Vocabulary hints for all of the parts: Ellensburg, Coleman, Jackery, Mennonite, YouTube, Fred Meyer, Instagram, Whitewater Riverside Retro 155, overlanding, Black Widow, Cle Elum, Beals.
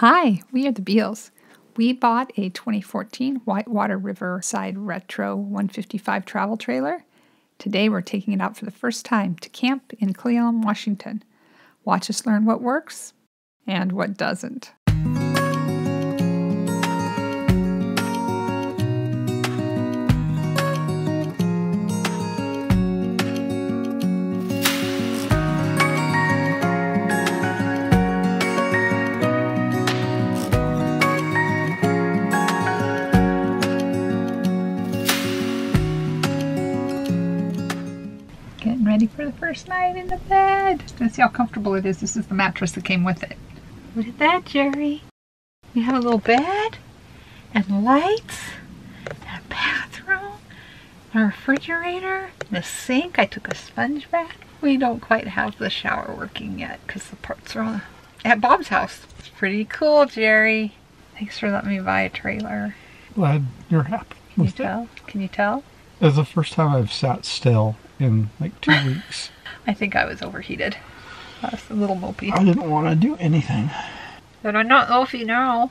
Hi, we are the Beals. We bought a 2014 Whitewater Riverside Retro 155 travel trailer. Today we're taking it out for the first time to camp in Cle Elum, Washington. Watch us learn what works and what doesn't. Ready for the first night in the bed. Just gonna see how comfortable it is. This is the mattress that came with it. Look at that, Jerry. We have a little bed and lights and a bathroom and a refrigerator and a sink. I took a sponge bath. We don't quite have the shower working yet because the parts are all at Bob's house. It's pretty cool, Jerry. Thanks for letting me buy a trailer. Glad you're happy. Can you tell? That's the first time I've sat still in like 2 weeks. I think I was overheated. I was a little mopey. I didn't want to do anything. But I'm not mopey now.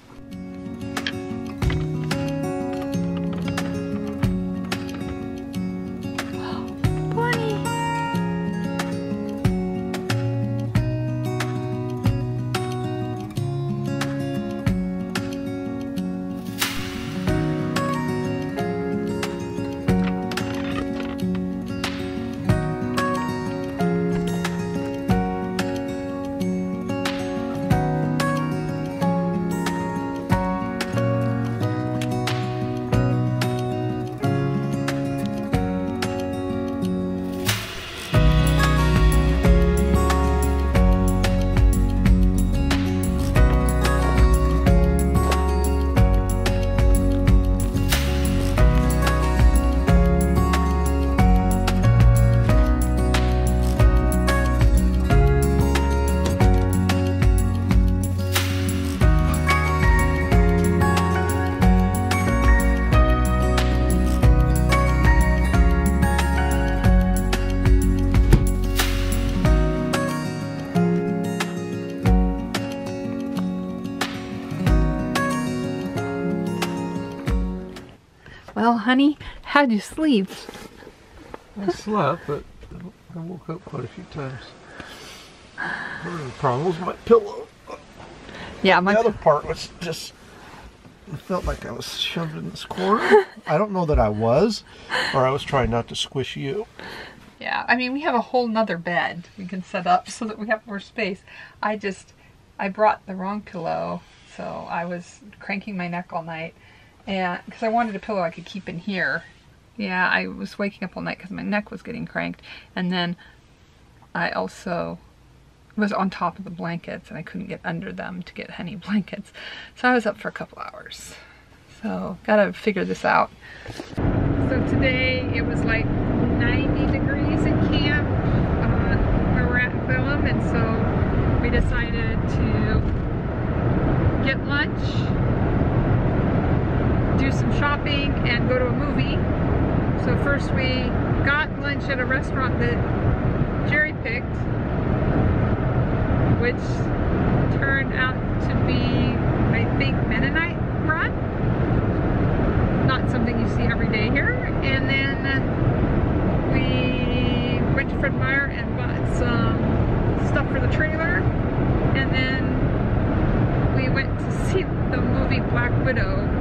Well, honey, how'd you sleep? I slept, but I woke up quite a few times. Part of the problem was my pillow. Yeah, the other part was just, it felt like I was shoved in this corner. I don't know that I was, or I was trying not to squish you. Yeah, I mean, we have a whole nother bed we can set up so that we have more space. I brought the wrong pillow, so I was cranking my neck all night. Yeah, because I wanted a pillow I could keep in here. Yeah, I was waking up all night because my neck was getting cranked. And then I also was on top of the blankets and I couldn't get under them to get honey blankets. So I was up for a couple hours. So, gotta figure this out. So today it was like 90 degrees in camp where we're at in Cle Elum, and so we decided to get lunch, do some shopping, and go to a movie. So first we got lunch at a restaurant that Jerry picked, which turned out to be, I think, Mennonite run. Not something you see every day here. And then we went to Fred Meyer and bought some stuff for the trailer. And then we went to see the movie Black Widow.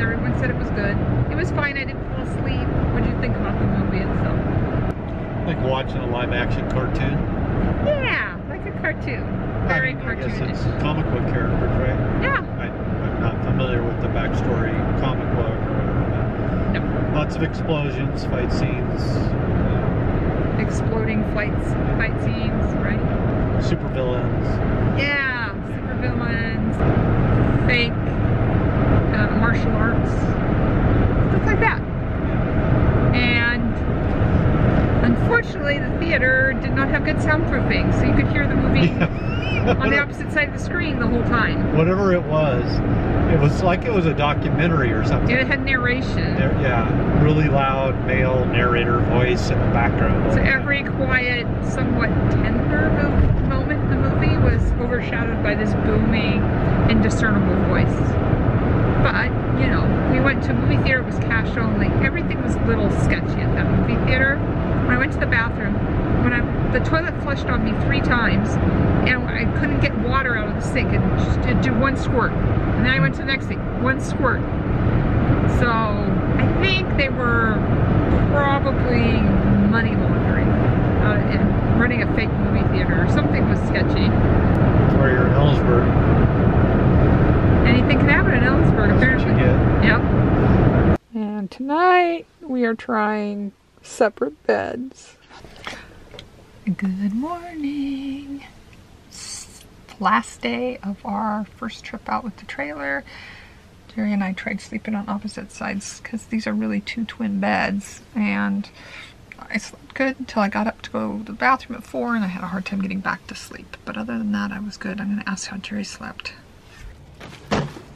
Everyone said it was good. It was fine. I didn't fall asleep. What did you think about the movie itself? Like watching a live-action cartoon? Yeah, like a cartoon. Very cartoonish. I guess it's comic book characters, right? Yeah. I'm not familiar with the backstory comic book or whatever. Nope. Lots of explosions, fight scenes. Exploding fight scenes, right? Super villains. Yeah, super villains. Fake martial arts, stuff like that. And unfortunately the theater did not have good soundproofing, so you could hear the movie on the opposite side of the screen the whole time. Whatever it was like it was a documentary or something. It had narration. Yeah, really loud male narrator voice in the background. So every quiet, somewhat tender moment in the movie was overshadowed by this booming discernible voice. But, you know, we went to a movie theater, it was cash only. Everything was a little sketchy at that movie theater. When I went to the bathroom, the toilet flushed on me 3 times, and I couldn't get water out of the sink, and just it'd do 1 squirt. And then I went to the next thing, 1 squirt. So, I think they were probably money laundering and running a fake movie theater. Something was sketchy. That's where you're in Ellensburg. Anything can happen in Ellensburg, apparently. Yep. And tonight we are trying separate beds. Good morning. It's the last day of our first trip out with the trailer. Jerry and I tried sleeping on opposite sides because these are really 2 twin beds, and I slept good until I got up to go to the bathroom at 4 and I had a hard time getting back to sleep. But other than that, I was good. I'm going to ask how Jerry slept.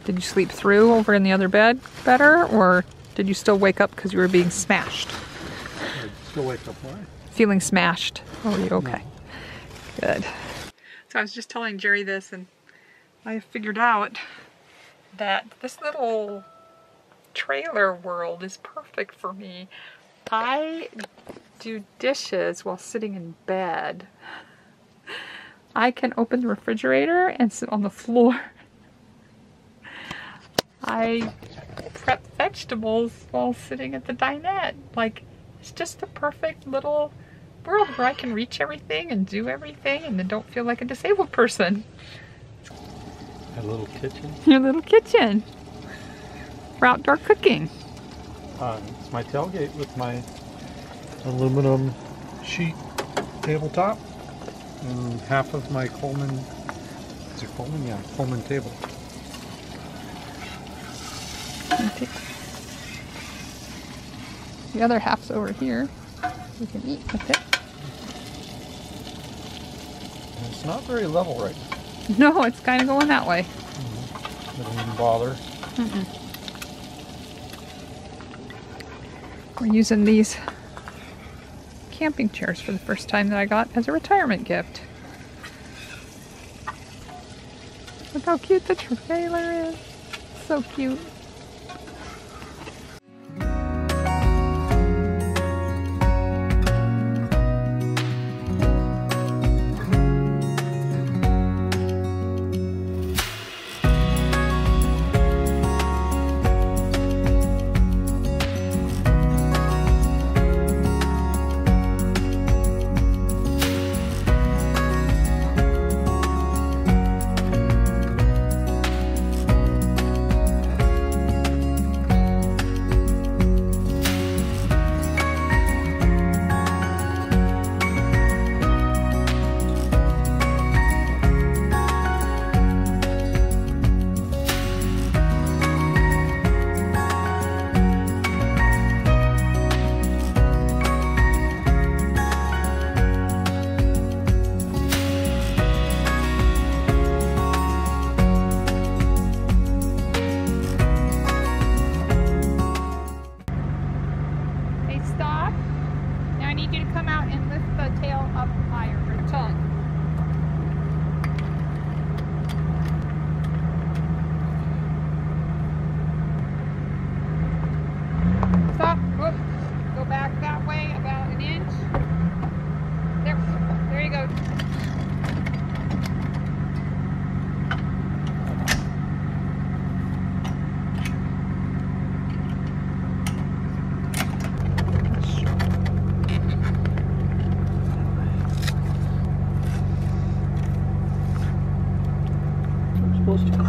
Did you sleep through over in the other bed better, or did you still wake up because you were being smashed? I still wake up. Why? Feeling smashed. Oh, you okay? No. Good. So I was just telling Jerry this, and I figured out that this little trailer world is perfect for me. I do dishes while sitting in bed. I can open the refrigerator and sit on the floor. I prep vegetables while sitting at the dinette. Like, it's just the perfect little world where I can reach everything and do everything and then don't feel like a disabled person. A little kitchen? Your little kitchen for outdoor cooking. It's my tailgate with my aluminum sheet tabletop and half of my Coleman, is it Coleman? Yeah, Coleman table. The other half's over here. You can eat with it. It's not very level right now. No, it's kind of going that way. Mm-hmm. Didn't even bother. Mm-mm. We're using these camping chairs for the first time that I got as a retirement gift. Look how cute the trailer is. So cute.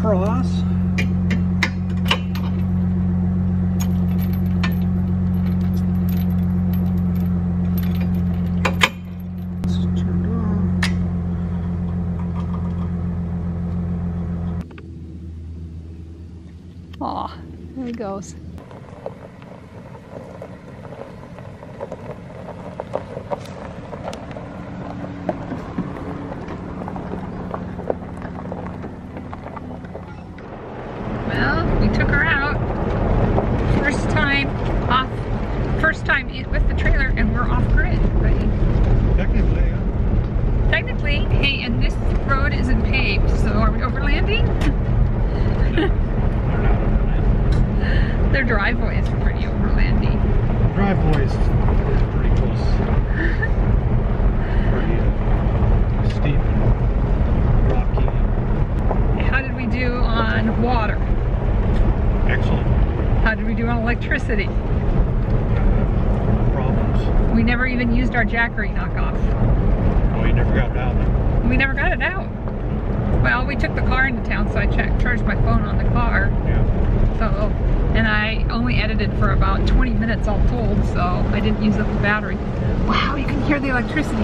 Cross. It's turned on. Aw, there he goes. Technically, hey, and this road isn't paved, so are we overlanding? driveways were pretty overlandy. Driveways were pretty close. Pretty steep and rocky. How did we do on water? Excellent. How did we do on electricity? Problems. We never even used our Jackery knockoff. Oh, you never got it out? We never got it out. Well, we took the car into town, so I charged my phone on the car. Yeah. So, and I only edited for about 20 minutes all told, so I didn't use up the battery. Wow, you can hear the electricity.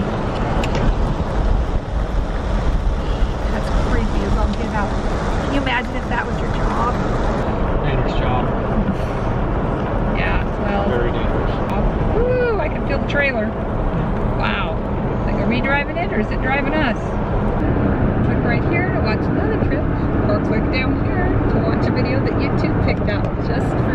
That's crazy as I'll get out. Can you imagine if that was your job? Dangerous job. Yeah, well. Very dangerous. Woo, I can feel the trailer. Wow. Like, are we driving it or is it driving us? Right here to watch another trip, or click down here to watch a video that YouTube picked out just for